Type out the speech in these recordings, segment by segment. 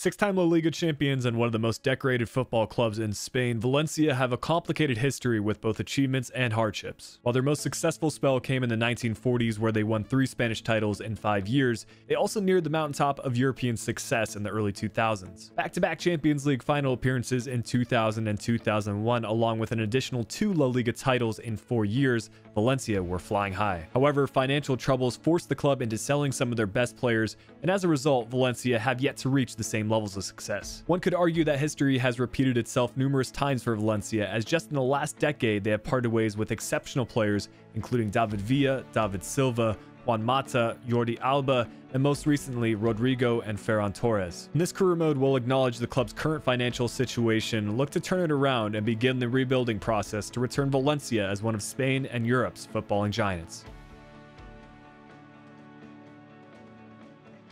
Six-time La Liga champions and one of the most decorated football clubs in Spain, Valencia have a complicated history with both achievements and hardships. While their most successful spell came in the 1940s, where they won 3 Spanish titles in 5 years, they also neared the mountaintop of European success in the early 2000s. Back-to-back Champions League final appearances in 2000 and 2001, along with an additional 2 La Liga titles in 4 years, Valencia were flying high. However, financial troubles forced the club into selling some of their best players, and as a result, Valencia have yet to reach the same levels of success. One could argue that history has repeated itself numerous times for Valencia, as just in the last decade they have parted ways with exceptional players including David Villa, David Silva, Juan Mata, Jordi Alba, and most recently Rodrigo and Ferran Torres. In this career mode, we'll acknowledge the club's current financial situation, look to turn it around, and begin the rebuilding process to return Valencia as one of Spain and Europe's footballing giants.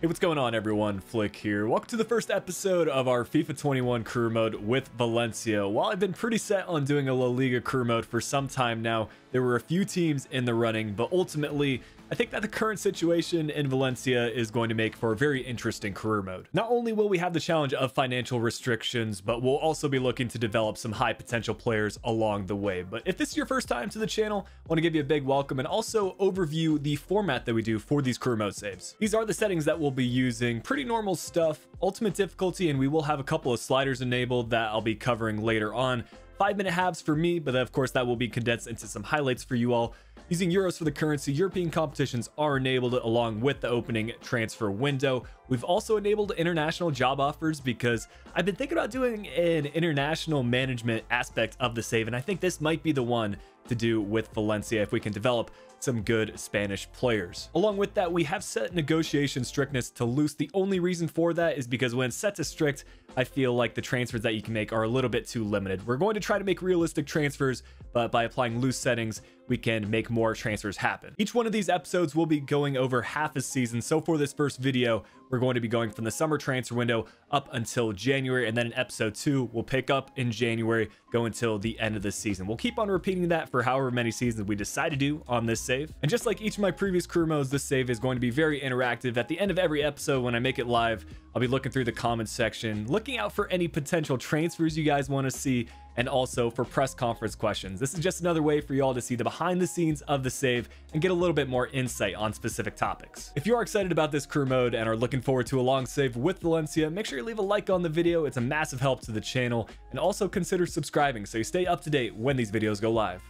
Hey, what's going on everyone, Flick here. Welcome to the first episode of our FIFA 21 career mode with Valencia. While I've been pretty set on doing a La Liga career mode for some time now, there were a few teams in the running, but ultimately, I think that the current situation in Valencia is going to make for a very interesting career mode. Not only will we have the challenge of financial restrictions, but we'll also be looking to develop some high potential players along the way. But if this is your first time to the channel, I want to give you a big welcome and also overview the format that we do for these career mode saves. These are the settings that we'll be using. Pretty normal stuff, ultimate difficulty, and we will have a couple of sliders enabled that I'll be covering later on. 5-minute halves for me, but of course that will be condensed into some highlights for you all. Using euros for the currency, European competitions are enabled along with the opening transfer window. We've also enabled international job offers because I've been thinking about doing an international management aspect of the save, and I think this might be the one to do with Valencia if we can develop some good Spanish players. Along with that, we have set negotiation strictness to loose. The only reason for that is because when set to strict, I feel like the transfers that you can make are a little bit too limited. We're going to try to make realistic transfers, but by applying loose settings, we can make more transfers happen. Each one of these episodes will be going over half a season. So for this first video, we're going to be going from the summer transfer window up until January, and then in episode 2, we'll pick up in January, go until the end of the season. We'll keep on repeating that for however many seasons we decide to do on this save. And just like each of my previous career modes, this save is going to be very interactive. At the end of every episode, when I make it live, I'll be looking through the comments section, looking out for any potential transfers you guys want to see, and also for press conference questions. This is just another way for you all to see the behind the scenes of the save and get a little bit more insight on specific topics. If you are excited about this career mode and are looking forward to a long save with Valencia, make sure you leave a like on the video. It's a massive help to the channel, and also consider subscribing so you stay up to date when these videos go live.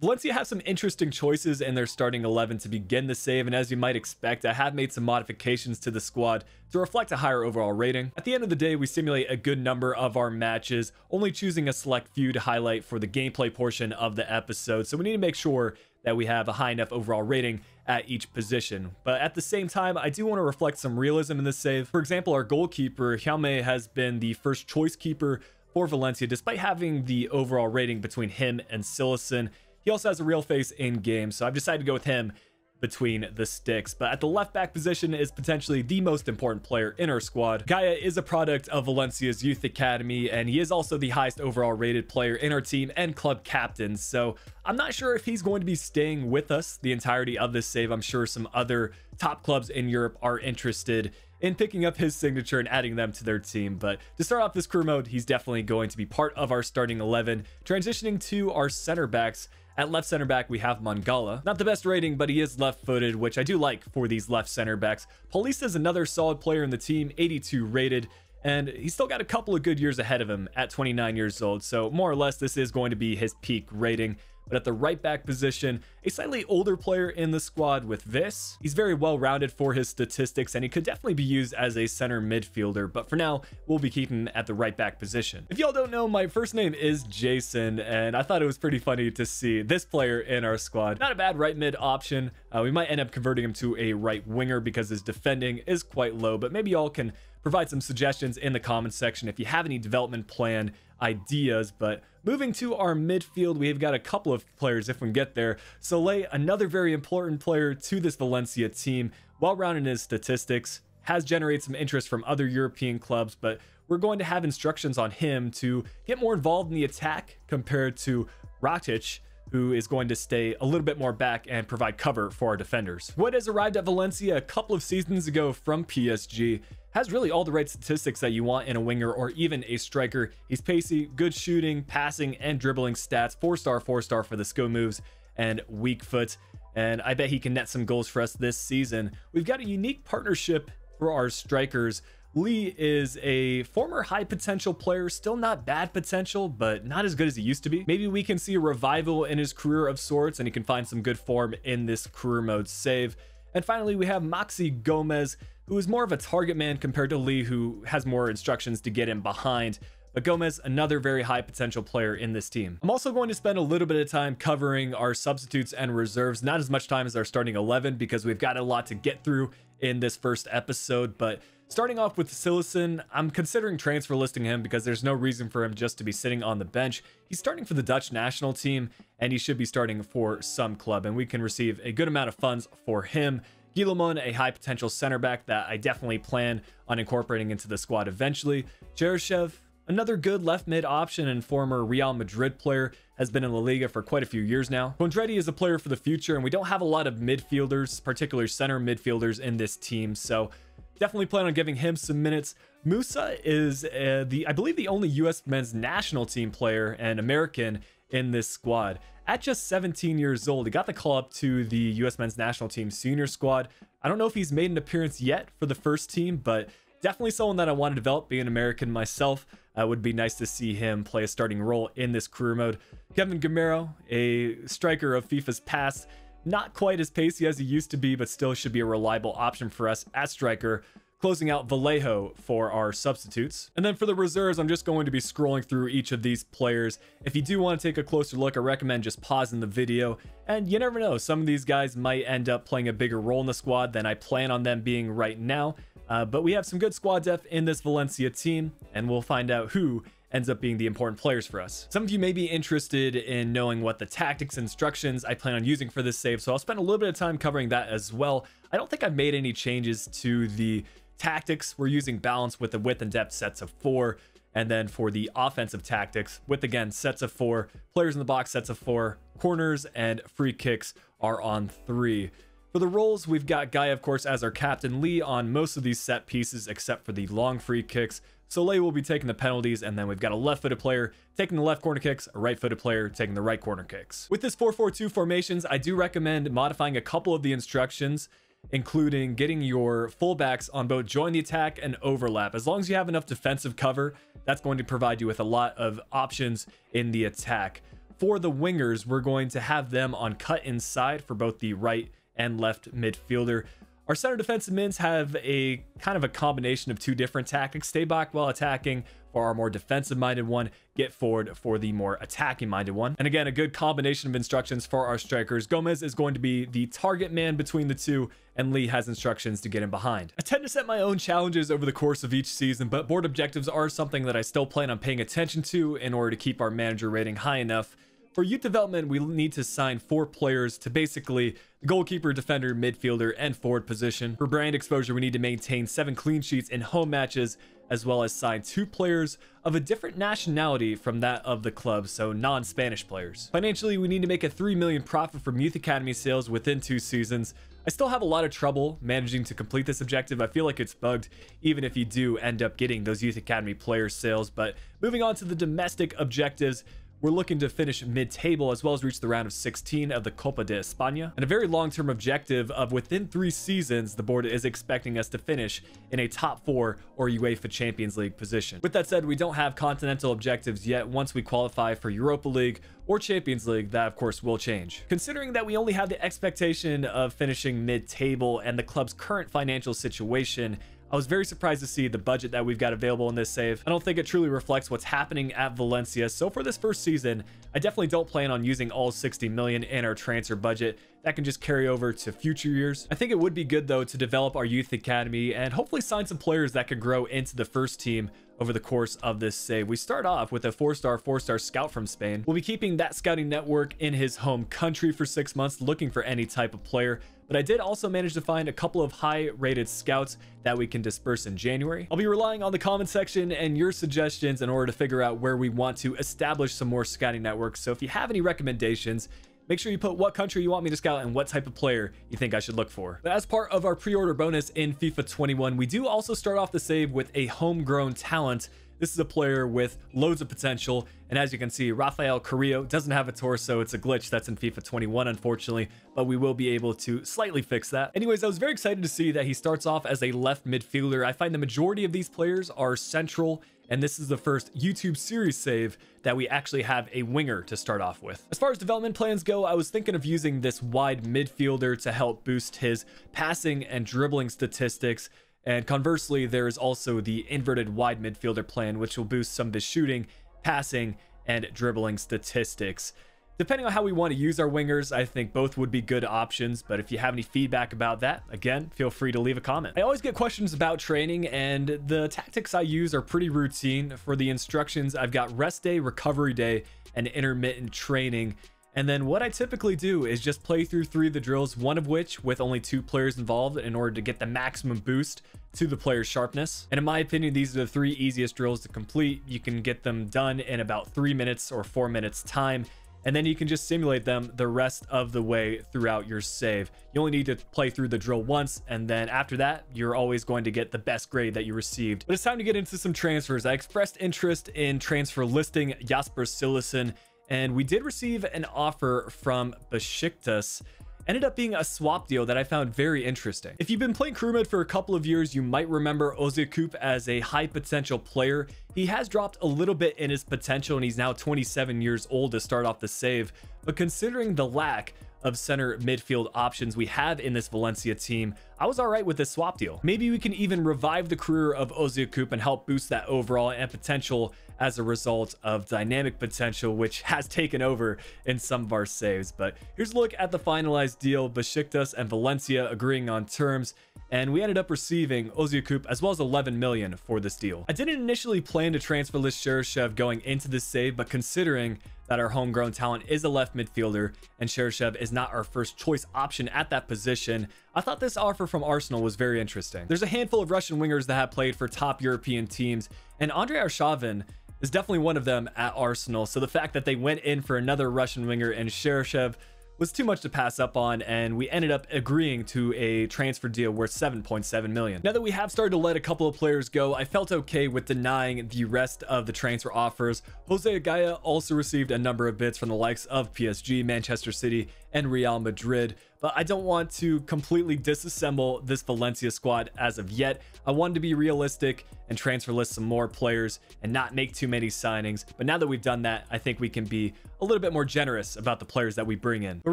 Valencia have some interesting choices in their starting 11 to begin the save, and as you might expect, I have made some modifications to the squad to reflect a higher overall rating. At the end of the day, we simulate a good number of our matches, only choosing a select few to highlight for the gameplay portion of the episode, so we need to make sure that we have a high enough overall rating at each position. But at the same time, I do want to reflect some realism in this save. For example, our goalkeeper, Jaume, has been the first choice keeper for Valencia, despite having the overall rating between him and Sillison. He also has a real face in game, so I've decided to go with him between the sticks. But at the left back position is potentially the most important player in our squad. Gaia is a product of Valencia's youth academy, and he is also the highest overall rated player in our team and club captain. So I'm not sure if he's going to be staying with us the entirety of this save. I'm sure some other top clubs in Europe are interested in picking up his signature and adding them to their team. But to start off this career mode, he's definitely going to be part of our starting 11. Transitioning to our center backs, at left center back, we have Mangala. Not the best rating, but he is left-footed, which I do like for these left center backs. Police is another solid player in the team, 82 rated, and he's still got a couple of good years ahead of him at 29 years old. So more or less, this is going to be his peak rating. But at the right back position, a slightly older player in the squad with Vis. He's very well-rounded for his statistics, and he could definitely be used as a center midfielder, but for now, we'll be keeping him at the right back position. If y'all don't know, my first name is Jason, and I thought it was pretty funny to see this player in our squad. Not a bad right mid option. We might end up converting him to a right winger because his defending is quite low, but maybe y'all can provide some suggestions in the comments section if you have any development plan ideas. But moving to our midfield, we've got a couple of players if we can get there. Soleil, another very important player to this Valencia team, well-rounded in his statistics, has generated some interest from other European clubs, but we're going to have instructions on him to get more involved in the attack compared to Ratic, who is going to stay a little bit more back and provide cover for our defenders. What has arrived at Valencia a couple of seasons ago from PSG has really all the right statistics that you want in a winger or even a striker. He's pacey, good shooting, passing, and dribbling stats. 4-star for the skill moves and weak foot. And I bet he can net some goals for us this season. We've got a unique partnership for our strikers. Lee is a former high potential player, still not bad potential, but not as good as he used to be. Maybe we can see a revival in his career of sorts, and he can find some good form in this career mode save. And finally, we have Maxi Gomez, who is more of a target man compared to Lee, who has more instructions to get him behind. But Gomez, another very high potential player in this team. I'm also going to spend a little bit of time covering our substitutes and reserves, not as much time as our starting 11 because we've got a lot to get through in this first episode. But starting off with Sillison, I'm considering transfer listing him because there's no reason for him just to be sitting on the bench. He's starting for the Dutch national team and he should be starting for some club, and we can receive a good amount of funds for him. Guillamon, a high potential center back that I definitely plan on incorporating into the squad eventually. Cheryshev, another good left mid option and former Real Madrid player, has been in La Liga for quite a few years now. Condretti is a player for the future, and we don't have a lot of midfielders, particularly center midfielders in this team, so definitely plan on giving him some minutes. Musah is I believe the only U.S. men's national team player and American in this squad. At just 17 years old, he got the call up to the U.S. men's national team senior squad. I don't know if he's made an appearance yet for the first team, but definitely someone that I want to develop. Being American myself, would be nice to see him play a starting role in this career mode. Kevin Gameiro, a striker of FIFA's past, not quite as pacey as he used to be, but still should be a reliable option for us at striker. Closing out Vallejo for our substitutes. And then for the reserves, I'm just going to be scrolling through each of these players. If you do want to take a closer look, I recommend just pausing the video. And you never know, some of these guys might end up playing a bigger role in the squad than I plan on them being right now. But we have some good squad depth in this Valencia team, and we'll find out who ends up being the important players for us. Some of you may be interested in knowing what the tactics instructions I plan on using for this save, so I'll spend a little bit of time covering that as well. I don't think I've made any changes to the tactics. We're using balance with the width and depth sets of 4, and then for the offensive tactics, width again sets of 4, players in the box sets of 4, corners and free kicks are on 3. For the roles, we've got Gaia, of course, as our captain, Lee on most of these set pieces except for the long free kicks. Soleil will be taking the penalties, and then we've got a left-footed player taking the left corner kicks, a right-footed player taking the right corner kicks. With this 4-4-2 formations, I do recommend modifying a couple of the instructions, including getting your fullbacks on both join the attack and overlap. As long as you have enough defensive cover, that's going to provide you with a lot of options in the attack. For the wingers, we're going to have them on cut inside for both the right and left midfielder. Our center defensive mids have a kind of a combination of two different tactics. Stay back while attacking for our more defensive minded one, get forward for the more attacking minded one. And again, a good combination of instructions for our strikers. Gomez is going to be the target man between the two, and Lee has instructions to get him behind. I tend to set my own challenges over the course of each season, but board objectives are something that I still plan on paying attention to in order to keep our manager rating high enough. For youth development, we need to sign 4 players to basically the goalkeeper, defender, midfielder, and forward position. For brand exposure, we need to maintain 7 clean sheets in home matches, as well as sign 2 players of a different nationality from that of the club, so non-Spanish players. Financially, we need to make a 3 million profit from youth academy sales within 2 seasons. I still have a lot of trouble managing to complete this objective. I feel like it's bugged, even if you do end up getting those youth academy player sales. But moving on to the domestic objectives, we're looking to finish mid-table as well as reach the round of 16 of the Copa de España. And a very long-term objective of within 3 seasons, the board is expecting us to finish in a top 4 or UEFA Champions League position. With that said, we don't have continental objectives yet. Once we qualify for Europa League or Champions League, that of course will change. Considering that we only have the expectation of finishing mid-table and the club's current financial situation, I was very surprised to see the budget that we've got available in this save. I don't think it truly reflects what's happening at Valencia. So for this first season, I definitely don't plan on using all 60 million in our transfer budget. That can just carry over to future years. I think it would be good though to develop our youth academy and hopefully sign some players that could grow into the first team over the course of this save. We start off with a 4-star scout from Spain. We'll be keeping that scouting network in his home country for 6 months, looking for any type of player. But I did also manage to find a couple of high-rated scouts that we can disperse in January. I'll be relying on the comment section and your suggestions in order to figure out where we want to establish some more scouting networks. So if you have any recommendations, Make sure you put what country you want me to scout and what type of player you think I should look for. But as part of our pre-order bonus in FIFA 21, we do also start off the save with a homegrown talent. This is a player with loads of potential, and as you can see, Rafael Carrillo doesn't have a torso. It's a glitch that's in FIFA 21, unfortunately, but we will be able to slightly fix that. Anyways, I was very excited to see that he starts off as a left midfielder. I find the majority of these players are central, and this is the first YouTube series save that we actually have a winger to start off with. As far as development plans go, I was thinking of using this wide midfielder to help boost his passing and dribbling statistics. And conversely, there is also the inverted wide midfielder plan, which will boost some of his shooting, passing, and dribbling statistics. Depending on how we want to use our wingers, I think both would be good options. But if you have any feedback about that, again, feel free to leave a comment. I always get questions about training, and the tactics I use are pretty routine. For the instructions, I've got rest day, recovery day, and intermittent training. And then what I typically do is just play through 3 of the drills, one of which with only 2 players involved in order to get the maximum boost to the player's sharpness. And in my opinion, these are the 3 easiest drills to complete. You can get them done in about 3 minutes or 4 minutes time, and then you can just simulate them the rest of the way throughout your save. You only need to play through the drill once, and then after that, you're always going to get the best grade that you received. But it's time to get into some transfers. I expressed interest in transfer listing Jasper Sillison, and we did receive an offer from Besiktas. Ended up being a swap deal that I found very interesting. If you've been playing crew mid for a couple of years, you might remember Ozyakup as a high potential player. He has dropped a little bit in his potential, and he's now 27 years old to start off the save. But considering the lack of center midfield options we have in this Valencia team, I was all right with this swap deal. Maybe we can even revive the career of Ozyakup and help boost that overall and potential as a result of dynamic potential, which has taken over in some of our saves. But here's a look at the finalized deal, Besiktas and Valencia agreeing on terms, and we ended up receiving Ozyakup as well as 11 million for this deal. I didn't initially plan to transfer list Cheryshev going into this save, but considering that our homegrown talent is a left midfielder and Cheryshev is not our first choice option at that position, I thought this offer from Arsenal was very interesting. There's a handful of Russian wingers that have played for top European teams, and Andrei Arshavin is definitely one of them at Arsenal. So the fact that they went in for another Russian winger and Cheryshev was too much to pass up on, and we ended up agreeing to a transfer deal worth 7.7 million. Now that we have started to let a couple of players go, I felt okay with denying the rest of the transfer offers. Jose Gaia also received a number of bids from the likes of PSG, Manchester City, and Real Madrid, but I don't want to completely disassemble this Valencia squad as of yet. I wanted to be realistic and transfer list some more players and not make too many signings. But now that we've done that, I think we can be a little bit more generous about the players that we bring in. But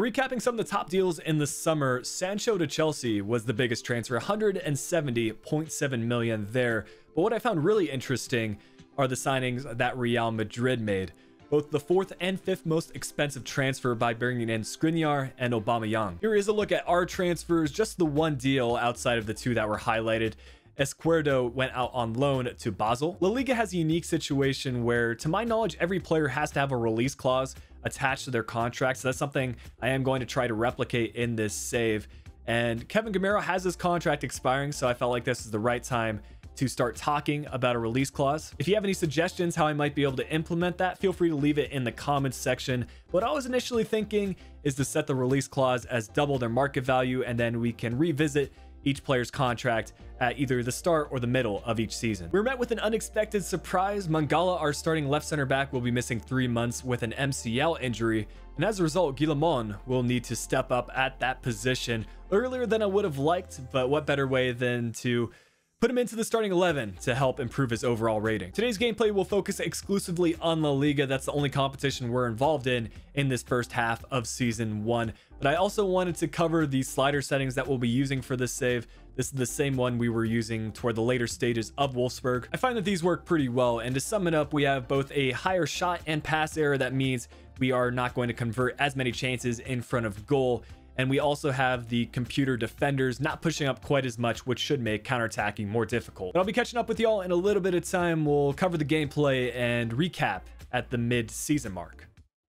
recapping some of the top deals in the summer, Sancho to Chelsea was the biggest transfer, 170.7 million there. But what I found really interesting are the signings that Real Madrid made. Both the 4th and 5th most expensive transfer by bringing in Skriniar and Aubameyang. Here is a look at our transfers, just the one deal outside of the 2 that were highlighted. Esquerdo went out on loan to Basel. La Liga has a unique situation where, to my knowledge, every player has to have a release clause attached to their contract. So that's something I am going to try to replicate in this save. And Kevin Gameiro has his contract expiring, so I felt like this is the right time to start talking about a release clause. If you have any suggestions how I might be able to implement that, feel free to leave it in the comments section. What I was initially thinking is to set the release clause as double their market value, and then we can revisit each player's contract at either the start or the middle of each season. We were met with an unexpected surprise. Mangala, our starting left center back, will be missing 3 months with an MCL injury, and as a result, Guillamon will need to step up at that position earlier than I would have liked, but what better way than to put him into the starting 11 to help improve his overall rating. Today's gameplay will focus exclusively on La Liga. That's the only competition we're involved in this first half of season 1. But I also wanted to cover the slider settings that we'll be using for this save. This is the same one we were using toward the later stages of Wolfsburg. I find that these work pretty well. And to sum it up, we have both a higher shot and pass error. That means we are not going to convert as many chances in front of goal. And we also have the computer defenders not pushing up quite as much, which should make counterattacking more difficult. But I'll be catching up with y'all in a little bit of time. We'll cover the gameplay and recap at the mid-season mark.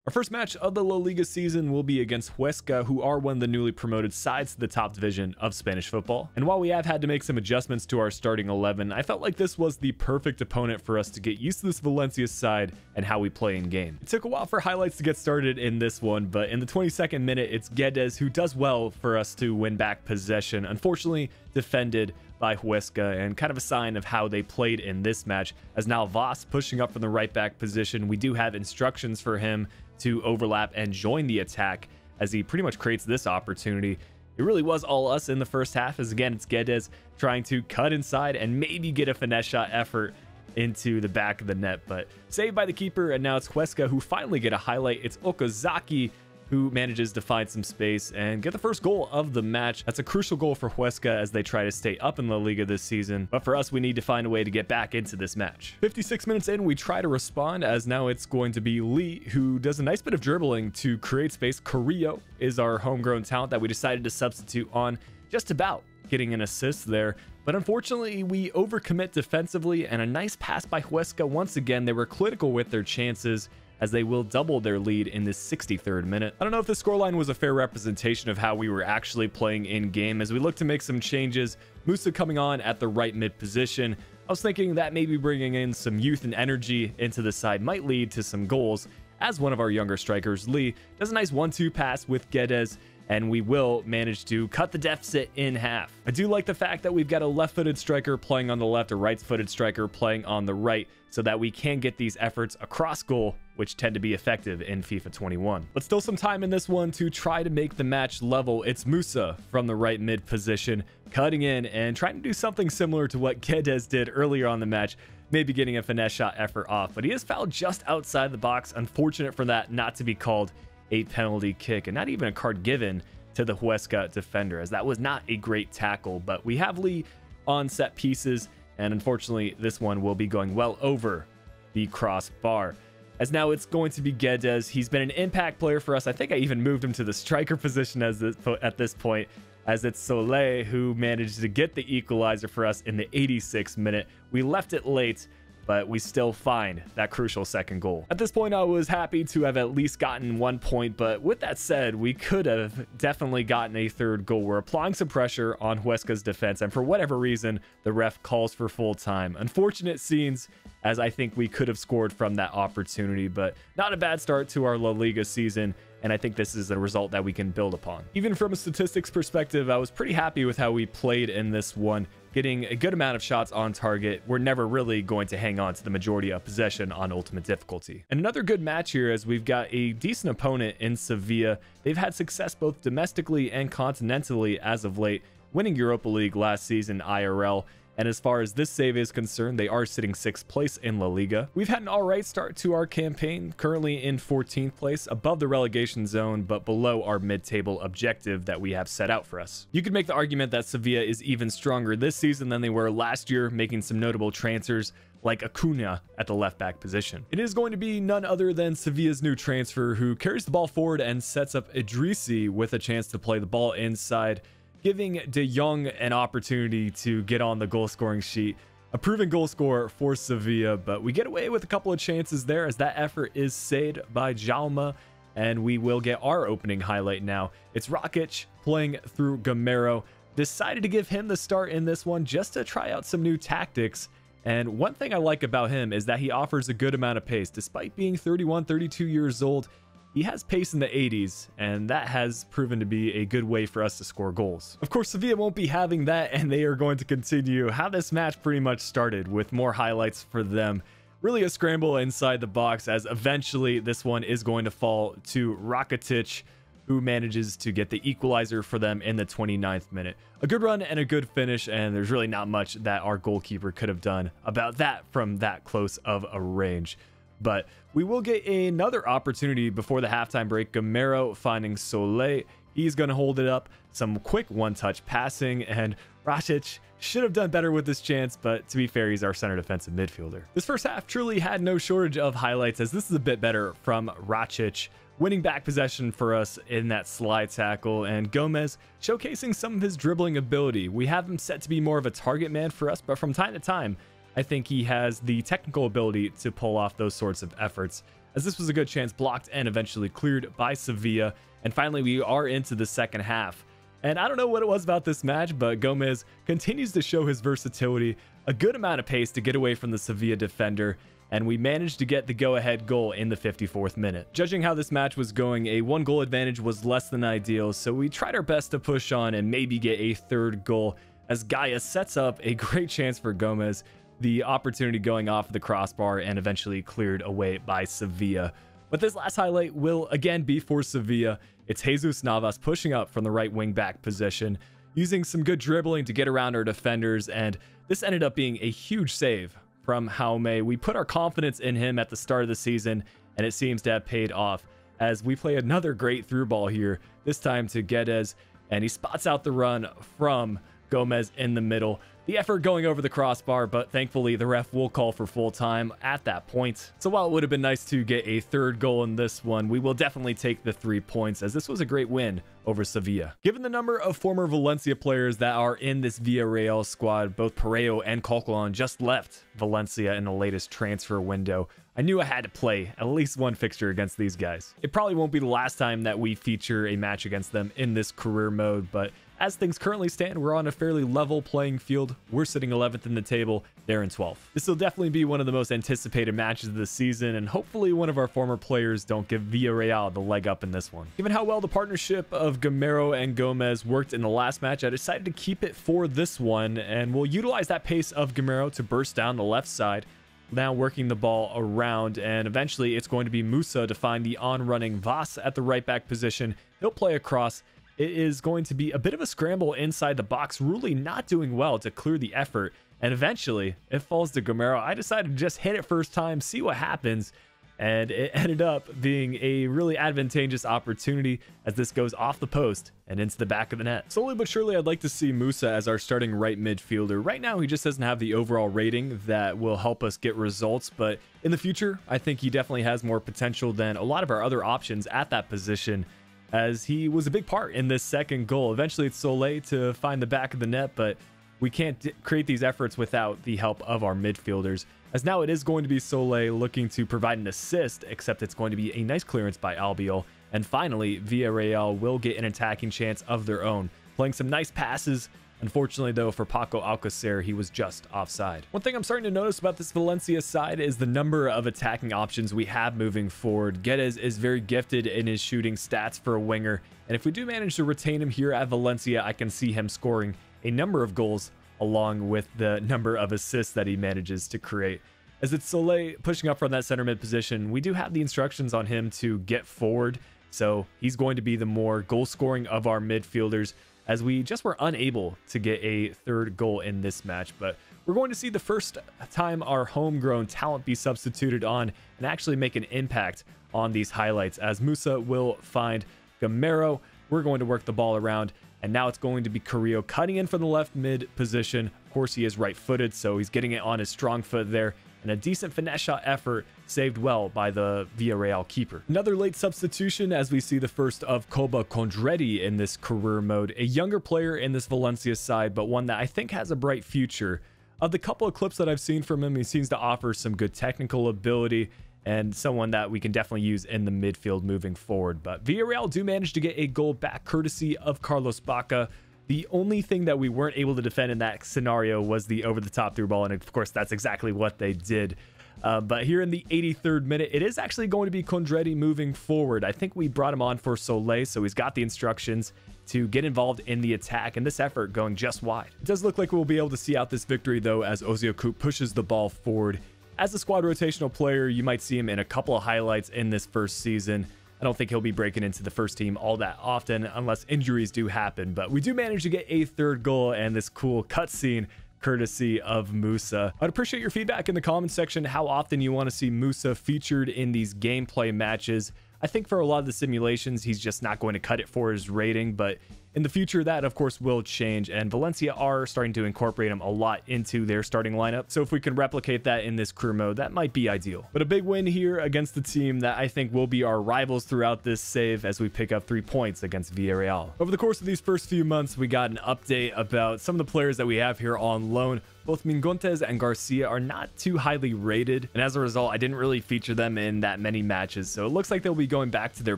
Our first match of the La Liga season will be against Huesca, who are one of the newly promoted sides to the top division of Spanish football. And while we have had to make some adjustments to our starting 11, I felt like this was the perfect opponent for us to get used to this Valencia side and how we play in game. It took a while for highlights to get started in this one, but in the 22nd minute, it's Guedes who does well for us to win back possession. Unfortunately, defended by Huesca, and kind of a sign of how they played in this match, as now Voss pushing up from the right back position. We do have instructions for him to overlap and join the attack as he pretty much creates this opportunity. It really was all us in the first half, as again, it's Guedes trying to cut inside and maybe get a finesse shot effort into the back of the net, but saved by the keeper. And now it's Huesca who finally get a highlight. It's Okazaki who manages to find some space and get the first goal of the match. That's a crucial goal for Huesca as they try to stay up in La Liga this season. But for us, we need to find a way to get back into this match. 56 minutes in, we try to respond, as now it's going to be Lee who does a nice bit of dribbling to create space. Carrillo is our homegrown talent that we decided to substitute on, just about getting an assist there. But unfortunately, we overcommit defensively, and a nice pass by Huesca. Once again, they were critical with their chances, as they will double their lead in the 63rd minute. I don't know if this scoreline was a fair representation of how we were actually playing in game, as we look to make some changes. Musah coming on at the right mid position. I was thinking that maybe bringing in some youth and energy into the side might lead to some goals, as one of our younger strikers, Lee, does a nice 1-2 pass with Guedes, and we will manage to cut the deficit in half. I do like the fact that we've got a left-footed striker playing on the left, a right-footed striker playing on the right, so that we can get these efforts across goal, which tend to be effective in FIFA 21. But still some time in this one to try to make the match level. It's Musah from the right mid position, cutting in and trying to do something similar to what Guedes did earlier on the match, maybe getting a finesse shot effort off, but he is fouled just outside the box. Unfortunate for that not to be called a penalty kick, and not even a card given to the Huesca defender, as that was not a great tackle. But we have Lee on set pieces, and unfortunately this one will be going well over the crossbar, as now it's going to be Guedes. He's been an impact player for us. I think I even moved him to the striker position at this point, as it's Soleil who managed to get the equalizer for us in the 86th minute. We left it late, but we still find that crucial second goal. At this point, I was happy to have at least gotten 1 point, but with that said, we could have definitely gotten a third goal. We're applying some pressure on Huesca's defense, and for whatever reason, the ref calls for full time. Unfortunate scenes, as I think we could have scored from that opportunity, but not a bad start to our La Liga season, and I think this is a result that we can build upon. Even from a statistics perspective, I was pretty happy with how we played in this one, getting a good amount of shots on target. We're never really going to hang on to the majority of possession on ultimate difficulty. And another good match here, as we've got a decent opponent in Sevilla. They've had success both domestically and continentally as of late, winning Europa League last season IRL. And as far as this save is concerned, they are sitting 6th place in La Liga. We've had an all right start to our campaign, currently in 14th place, above the relegation zone, but below our mid-table objective that we have set out for us. You could make the argument that Sevilla is even stronger this season than they were last year, making some notable transfers like Acuna at the left back position. It is going to be none other than Sevilla's new transfer, who carries the ball forward and sets up Idrisi with a chance to play the ball inside, giving De Jong an opportunity to get on the goal scoring sheet. A proven goal scorer for Sevilla, but we get away with a couple of chances there, as that effort is saved by Jaume, and we will get our opening highlight now. It's Rakitic playing through Gameiro. Decided to give him the start in this one just to try out some new tactics, and one thing I like about him is that he offers a good amount of pace. Despite being 31, 32 years old, he has pace in the 80s, and that has proven to be a good way for us to score goals. Of course, Sevilla won't be having that, and they are going to continue how this match pretty much started, with more highlights for them. Really a scramble inside the box, as eventually this one is going to fall to Rakitic, who manages to get the equalizer for them in the 29th minute. A good run and a good finish, and there's really not much that our goalkeeper could have done about that from that close of a range. But we will get another opportunity before the halftime break. Gameiro finding Soleil. He's going to hold it up. Some quick one-touch passing, and Rakitic should have done better with this chance, but to be fair, he's our center defensive midfielder. This first half truly had no shortage of highlights, as this is a bit better from Rakitic, winning back possession for us in that slide tackle, and Gomez showcasing some of his dribbling ability. We have him set to be more of a target man for us, but from time to time, I think he has the technical ability to pull off those sorts of efforts, as this was a good chance blocked and eventually cleared by Sevilla. And finally, we are into the second half. And I don't know what it was about this match, but Gomez continues to show his versatility, a good amount of pace to get away from the Sevilla defender, and we managed to get the go-ahead goal in the 54th minute. Judging how this match was going, a one-goal advantage was less than ideal, so we tried our best to push on and maybe get a third goal as Gaia sets up a great chance for Gomez, the opportunity going off the crossbar and eventually cleared away by Sevilla. But this last highlight will again be for Sevilla. It's Jesus Navas pushing up from the right wing back position, using some good dribbling to get around our defenders, and this ended up being a huge save from Jaume. We put our confidence in him at the start of the season, and it seems to have paid off as we play another great through ball here, this time to Guedes, and he spots out the run from Gomez in the middle. The effort going over the crossbar, but thankfully the ref will call for full time at that point. So while it would have been nice to get a third goal in this one, we will definitely take the 3 points as this was a great win over Sevilla. Given the number of former Valencia players that are in this Villarreal squad, both Parejo and Calquelan just left Valencia in the latest transfer window, I knew I had to play at least one fixture against these guys. It probably won't be the last time that we feature a match against them in this career mode, but as things currently stand, we're on a fairly level playing field. We're sitting 11th in the table, they're in 12th. This will definitely be one of the most anticipated matches of the season, and hopefully one of our former players don't give Villarreal the leg up in this one. Given how well the partnership of Gameiro and Gomez worked in the last match, I decided to keep it for this one, and we'll utilize that pace of Gameiro to burst down the left side, now working the ball around, and eventually it's going to be Musah to find the on-running Vas at the right back position. He'll play across. It is going to be a bit of a scramble inside the box, really not doing well to clear the effort. And eventually, it falls to Gameiro. I decided to just hit it first time, see what happens. And it ended up being a really advantageous opportunity as this goes off the post and into the back of the net. Slowly but surely, I'd like to see Musah as our starting right midfielder. Right now, he just doesn't have the overall rating that will help us get results. But in the future, I think he definitely has more potential than a lot of our other options at that position, as he was a big part in this second goal. Eventually, it's Soleil to find the back of the net, but we can't create these efforts without the help of our midfielders, as now it is going to be Soleil looking to provide an assist, except it's going to be a nice clearance by Albiol. And finally, Villarreal will get an attacking chance of their own, playing some nice passes. Unfortunately, though, for Paco Alcacer, he was just offside. One thing I'm starting to notice about this Valencia side is the number of attacking options we have moving forward. Guedes is very gifted in his shooting stats for a winger, and if we do manage to retain him here at Valencia, I can see him scoring a number of goals along with the number of assists that he manages to create. As it's Soleil pushing up from that center mid position, we do have the instructions on him to get forward, so he's going to be the more goal scoring of our midfielders, as we just were unable to get a third goal in this match. But we're going to see the first time our homegrown talent be substituted on and actually make an impact on these highlights, as Musah will find Gameiro. We're going to work the ball around, and now it's going to be Carrillo cutting in from the left mid position. Of course, he is right-footed, so he's getting it on his strong foot there, and a decent finesse shot effort saved well by the Villarreal keeper. Another late substitution as we see the first of Condretti in this career mode, a younger player in this Valencia side, but one that I think has a bright future. Of the couple of clips that I've seen from him, he seems to offer some good technical ability and someone that we can definitely use in the midfield moving forward. But Villarreal do manage to get a goal back courtesy of Carlos Bacca. The only thing that we weren't able to defend in that scenario was the over-the-top through ball, and of course, that's exactly what they did. But here in the 83rd minute, it is actually going to be Condretti moving forward. I think we brought him on for Soleil, so he's got the instructions to get involved in the attack, and this effort going just wide. It does look like we'll be able to see out this victory, though, as Ozyakup pushes the ball forward. As a squad rotational player, you might see him in a couple of highlights in this first season. I don't think he'll be breaking into the first team all that often unless injuries do happen, but we do manage to get a third goal and this cool cutscene courtesy of Musah. I'd appreciate your feedback in the comments section, how often you want to see Musah featured in these gameplay matches. I think for a lot of the simulations, he's just not going to cut it for his rating, but in the future, that of course will change, and Valencia are starting to incorporate him a lot into their starting lineup. So if we can replicate that in this career mode, that might be ideal. But a big win here against the team that I think will be our rivals throughout this save, as we pick up 3 points against Villarreal. Over the course of these first few months, we got an update about some of the players that we have here on loan. Both Mingontes and Garcia are not too highly rated, and as a result, I didn't really feature them in that many matches, so it looks like they'll be going back to their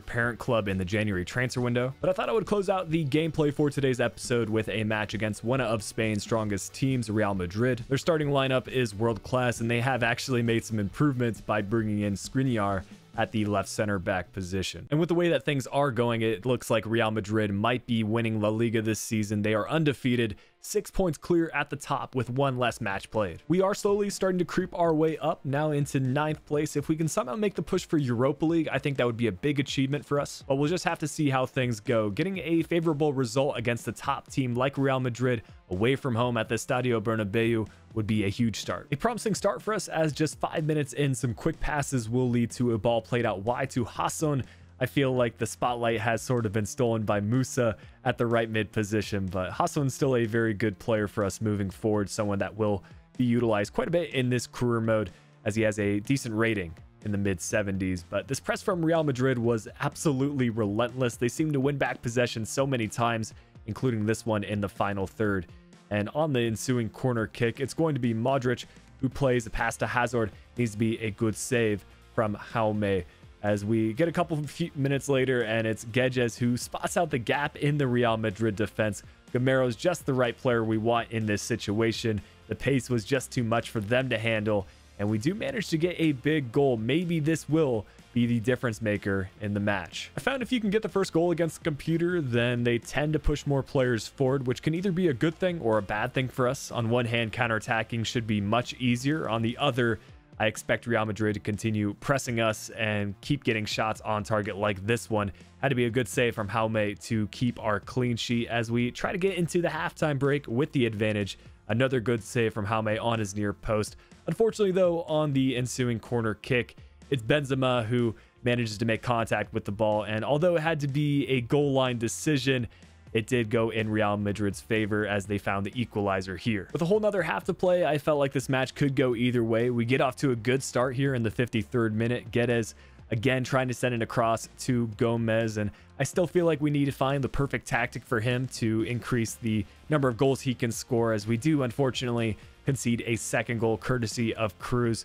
parent club in the January transfer window. But I thought I would close out the gameplay for today's episode with a match against one of Spain's strongest teams, Real Madrid. Their starting lineup is world-class, and they have actually made some improvements by bringing in Skriniar at the left center back position. And with the way that things are going, it looks like Real Madrid might be winning La Liga this season. They are undefeated, 6 points clear at the top with one less match played. We are slowly starting to creep our way up now into 9th place. If we can somehow make the push for Europa League, I think that would be a big achievement for us, but we'll just have to see how things go. Getting a favorable result against the top team like Real Madrid away from home at the Estadio Bernabéu would be a huge start. A promising start for us, as just 5 minutes in, some quick passes will lead to a ball played out wide to Hassan. I feel like the spotlight has sort of been stolen by Musah at the right mid position, but Hassan's still a very good player for us moving forward, someone that will be utilized quite a bit in this career mode, as he has a decent rating in the mid 70s. But this press from Real Madrid was absolutely relentless. They seemed to win back possession so many times, including this one in the final third. And on the ensuing corner kick, it's going to be Modric who plays a pass to Hazard. Needs to be a good save from Jaume, as we get a couple of minutes later, and it's Guedes who spots out the gap in the Real Madrid defense. Gameiro's just the right player we want in this situation. The pace was just too much for them to handle, and we do manage to get a big goal. Maybe this will be the difference maker in the match. I found if you can get the first goal against the computer, then they tend to push more players forward, which can either be a good thing or a bad thing for us. On one hand, counterattacking should be much easier. On the other, I expect Real Madrid to continue pressing us and keep getting shots on target like this one. Had to be a good save from Jaume to keep our clean sheet as we try to get into the halftime break with the advantage. Another good save from Jaume on his near post. Unfortunately, though, on the ensuing corner kick, it's Benzema who manages to make contact with the ball. And although it had to be a goal line decision, it did go in Real Madrid's favor as they found the equalizer here. With a whole nother half to play, I felt like this match could go either way. We get off to a good start here in the 53rd minute. Guedes again trying to send it across to Gomez, and I still feel like we need to find the perfect tactic for him to increase the number of goals he can score, as we do unfortunately concede a second goal courtesy of Cruz.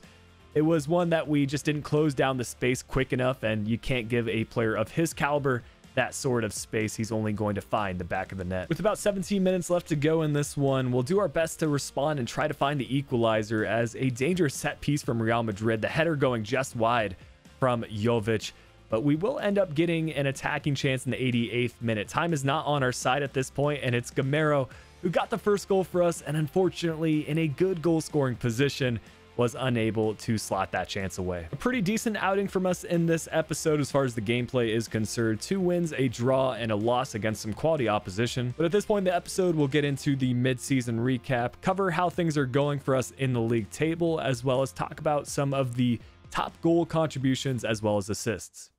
It was one that we just didn't close down the space quick enough, and you can't give a player of his caliber that sort of space. He's only going to find the back of the net. With about 17 minutes left to go in this one, we'll do our best to respond and try to find the equalizer, as a dangerous set piece from Real Madrid, the header going just wide from Jovic, but we will end up getting an attacking chance in the 88th minute. Time is not on our side at this point, and it's Gameiro who got the first goal for us, and unfortunately in a good goal scoring position was unable to slot that chance away. A pretty decent outing from us in this episode as far as the gameplay is concerned. 2 wins, a draw, and a loss against some quality opposition. But at this point in the episode, we'll get into the mid-season recap, cover how things are going for us in the league table, as well as talk about some of the top goal contributions as well as assists.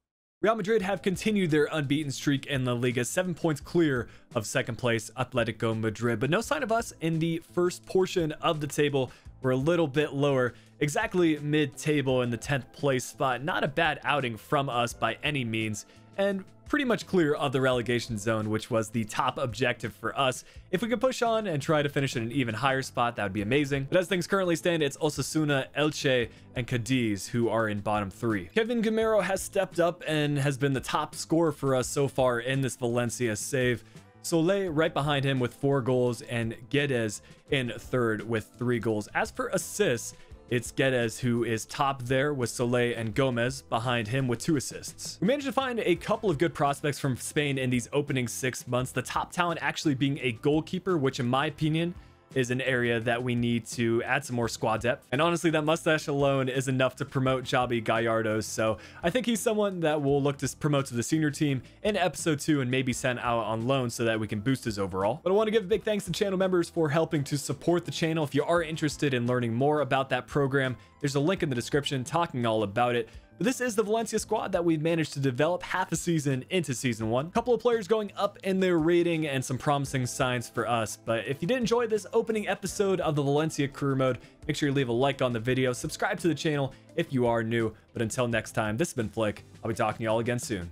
Real Madrid have continued their unbeaten streak in La Liga, 7 points clear of second place Atletico Madrid, but no sign of us in the first portion of the table. We're a little bit lower, exactly mid-table in the 10th place spot. Not a bad outing from us by any means, and pretty much clear of the relegation zone, which was the top objective for us. If we could push on and try to finish in an even higher spot, that would be amazing. But as things currently stand, it's Osasuna, Elche, and Cadiz who are in bottom 3. Kevin Gameiro has stepped up and has been the top scorer for us so far in this Valencia save. Soleil right behind him with 4 goals, and Guedes in 3rd with 3 goals. As for assists, it's Guedes who is top there with Soleil and Gomez behind him with 2 assists. We managed to find a couple of good prospects from Spain in these opening 6 months, the top talent actually being a goalkeeper, which in my opinion is an area that we need to add some more squad depth. And honestly, that mustache alone is enough to promote Xabi Gallardo, so I think he's someone that we'll look to promote to the senior team in episode 2 and maybe send out on loan so that we can boost his overall. But I want to give a big thanks to channel members for helping to support the channel. If you are interested in learning more about that program, there's a link in the description talking all about it. This is the Valencia squad that we've managed to develop half a season into season 1. A couple of players going up in their rating and some promising signs for us. But if you did enjoy this opening episode of the Valencia career mode, make sure you leave a like on the video, subscribe to the channel if you are new. But until next time, this has been Flick. I'll be talking to you all again soon.